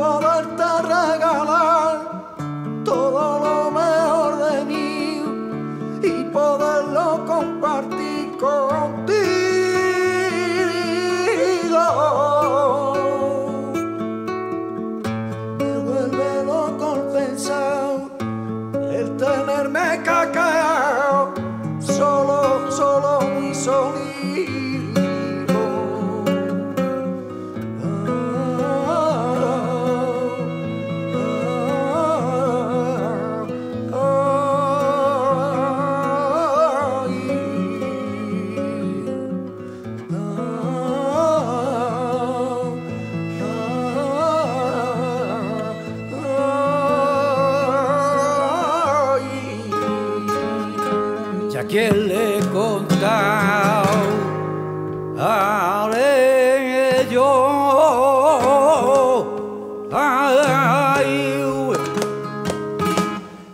poderte regalar todo lo mejor de mí y poderlo compartir contigo. Me vuelve loco el pensar, el tenerme callado, solo y solito. ¿A quién le he contado? Haré yo. Ay,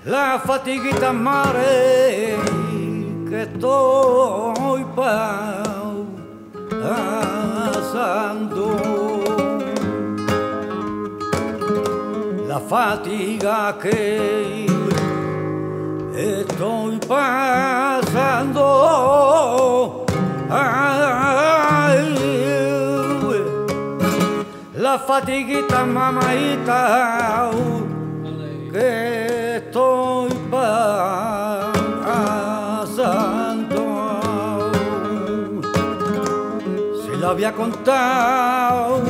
la fatiguita mare que estoy pasando, la fatiga que estoy pasando, ay, la fatiguita mamaita que estoy pasando. Si la había contado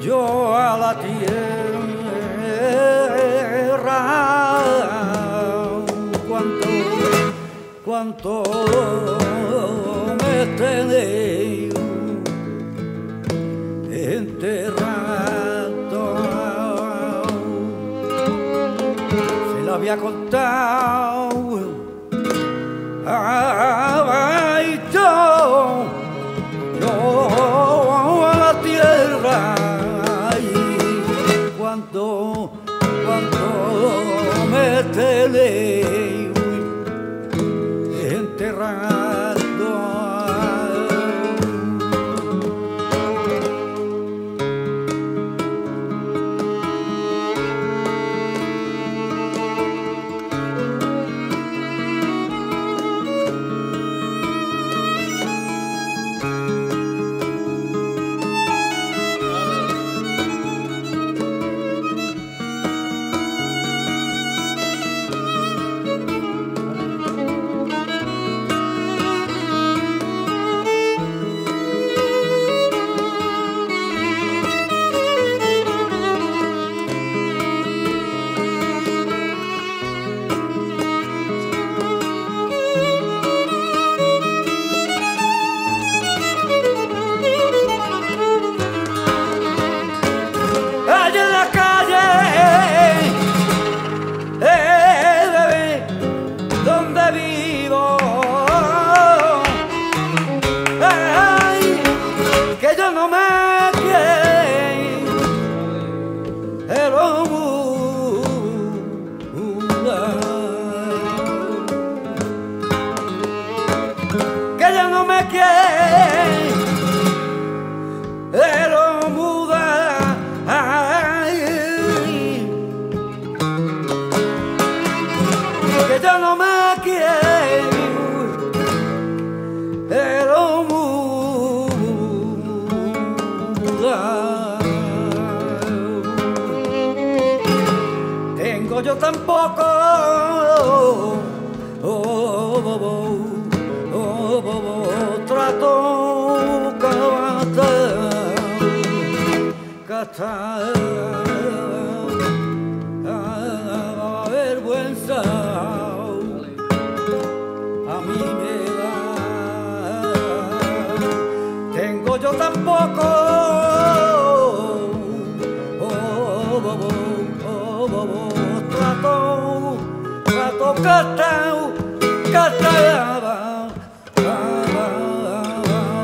yo a la tierra, cuánto me tenéis enterrado. Se lo había contado, ay, yo a la tierra, ay, cuánto me tenéis yo tampoco, trato gastar la vergüenza, a mí me da. Tengo yo tampoco. Cataba la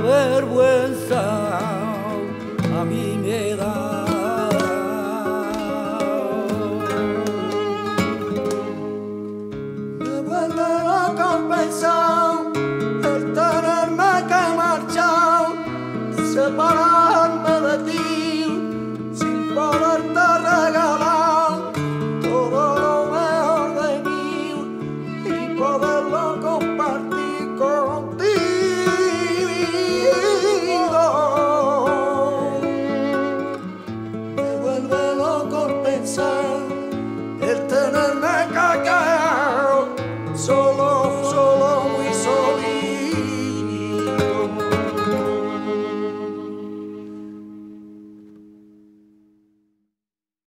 vergüenza, a mí me da.